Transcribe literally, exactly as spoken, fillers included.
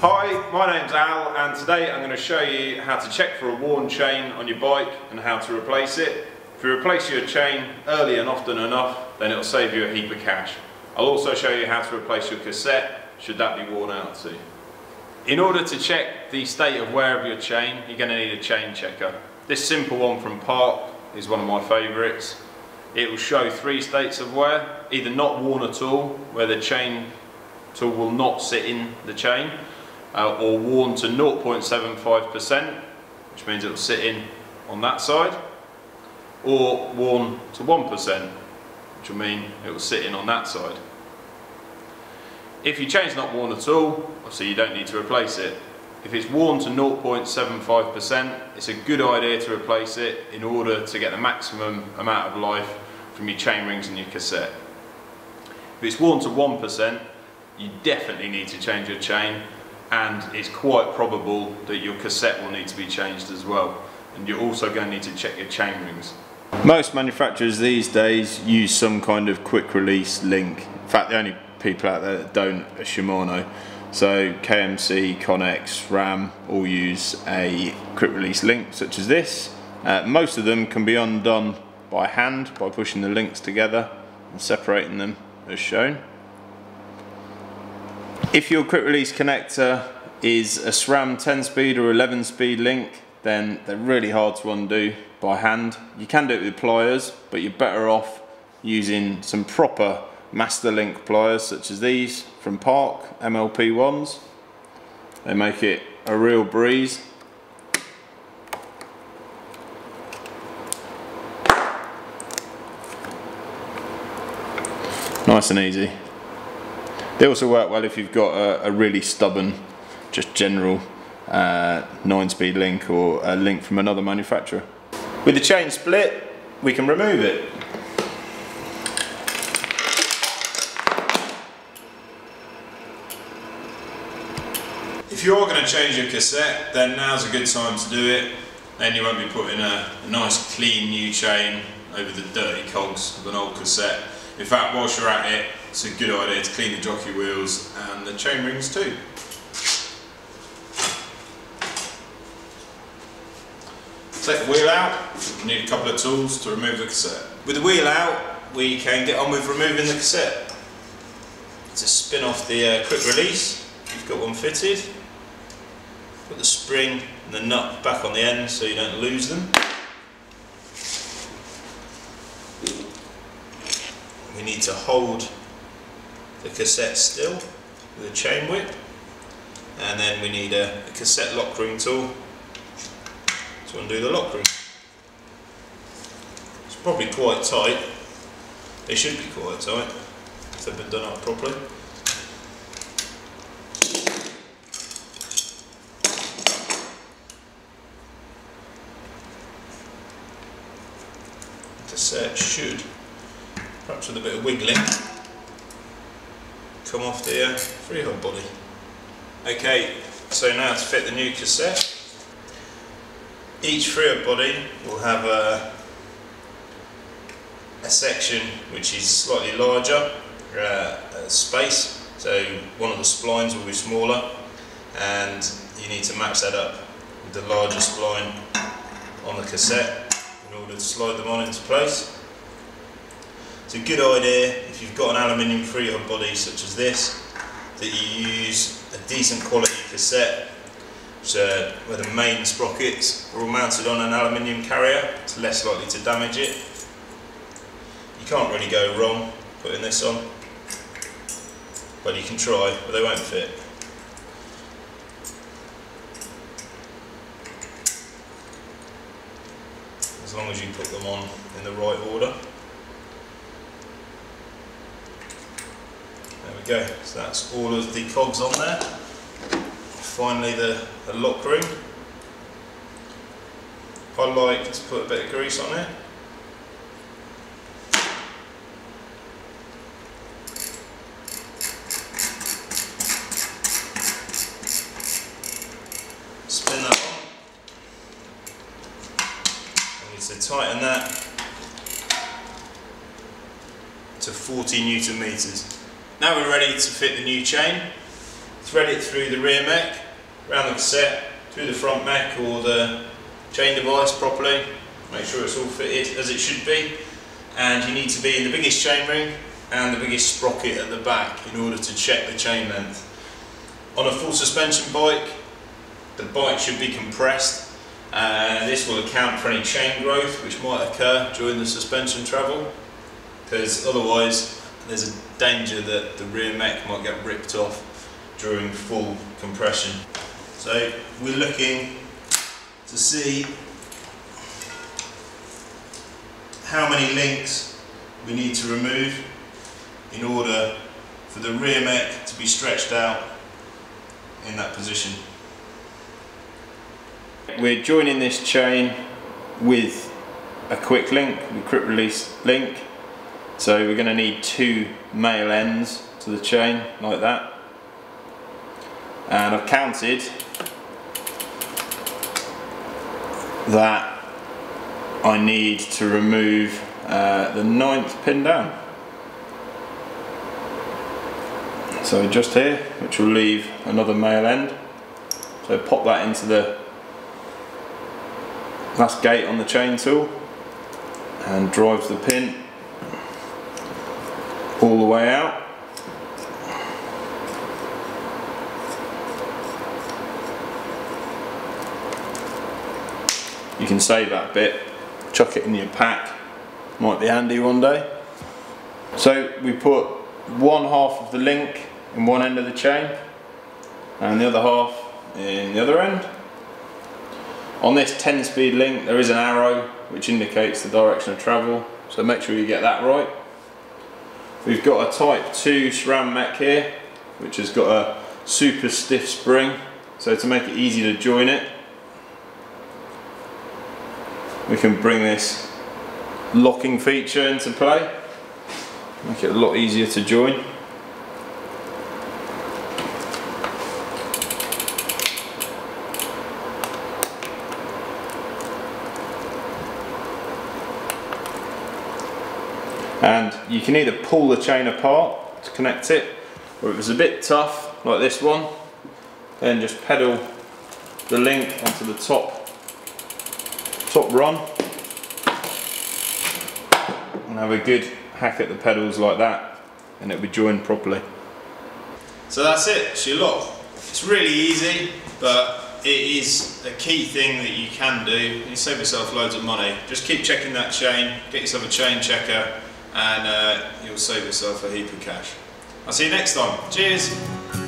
Hi, my name's Al and today I'm going to show you how to check for a worn chain on your bike and how to replace it. If you replace your chain early and often enough, then it'll save you a heap of cash. I'll also show you how to replace your cassette should that be worn out too. In order to check the state of wear of your chain, you're going to need a chain checker. This simple one from Park is one of my favourites. It will show three states of wear: either not worn at all, where the chain tool will not sit in the chain, Uh, or worn to zero point seven five percent, which means it will sit in on that side, or worn to one percent, which will mean it will sit in on that side. If your chain's not worn at all, obviously you don't need to replace it. If it's worn to zero point seven five percent, it's a good idea to replace it in order to get the maximum amount of life from your chain rings and your cassette. If it's worn to one percent, you definitely need to change your chain, and it's quite probable that your cassette will need to be changed as well, and you're also going to need to check your chain rings. Most manufacturers these days use some kind of quick release link. In fact, the only people out there that don't are Shimano. So K M C, Connex, Ram all use a quick release link such as this. Uh, most of them can be undone by hand by pushing the links together and separating them as shown. If your quick release connector is a SRAM ten speed or eleven speed link, then they're really hard to undo by hand. You can do it with pliers, but you're better off using some proper master link pliers such as these from Park M L P ones. They make it a real breeze. Nice and easy. They also work well if you've got a, a really stubborn, just general uh, nine speed link or a link from another manufacturer. With the chain split, we can remove it. If you are going to change your cassette, then now's a good time to do it. Then you won't be putting a, a nice clean new chain over the dirty cogs of an old cassette. In fact, whilst you're at it, it's a good idea to clean the jockey wheels and the chain rings too. Take the wheel out. You need a couple of tools to remove the cassette. With the wheel out, we can get on with removing the cassette. To spin off the uh, quick release, you've got one fitted. Put the spring and the nut back on the end so you don't lose them. We need to hold the cassette still with a chain whip, and then we need a, a cassette lock ring tool to undo the lock ring. It's probably quite tight. They should be quite tight if they've been done up properly. The cassette should, perhaps with a bit of wiggling, come off the uh, freehub body. Okay, so now to fit the new cassette. Each freehub body will have a, a section which is slightly larger, uh, space, so one of the splines will be smaller, and you need to match that up with the larger spline on the cassette in order to slide them on into place. It's a good idea, if you've got an aluminium freehub body such as this, that you use a decent quality cassette, so where the main sprockets are all mounted on an aluminium carrier. It's less likely to damage it. You can't really go wrong putting this on, but you can try, but they won't fit. As long as you put them on in the right order. There we go, so that's all of the cogs on there. Finally the, the lock ring. I like to put a bit of grease on it. Spin that on. I need to tighten that to forty newton meters. Now we're ready to fit the new chain. thread it through the rear mech, around the cassette, through the front mech or the chain device properly, make sure it's all fitted as it should be, and you need to be in the biggest chainring and the biggest sprocket at the back in order to check the chain length. On a full suspension bike, the bike should be compressed, and uh, this will account for any chain growth which might occur during the suspension travel, because otherwise there's a danger that the rear mech might get ripped off during full compression. So we're looking to see how many links we need to remove in order for the rear mech to be stretched out in that position. We're joining this chain with a quick link, a quick release link, so we're going to need two male ends to the chain like that, and I've counted that I need to remove uh, the ninth pin down, so just here, which will leave another male end, so pop that into the last gate on the chain tool and drives the pin all the way out. You can save that bit, chuck it in your pack, might be handy one day. So we put one half of the link in one end of the chain and the other half in the other end. On this ten speed link there is an arrow which indicates the direction of travel, so make sure you get that right. We've got a type two SRAM mech here which has got a super stiff spring, so to make it easy to join it we can bring this locking feature into play, make it a lot easier to join. And you can either pull the chain apart to connect it, or if it's a bit tough like this one, then just pedal the link onto the top top run and have a good hack at the pedals like that, and it'll be joined properly. So that's it, it's your lock. It's really easy, but it is a key thing that you can do. You save yourself loads of money. Just keep checking that chain, get yourself a chain checker, and uh, you'll save yourself a heap of cash. I'll see you next time. Cheers!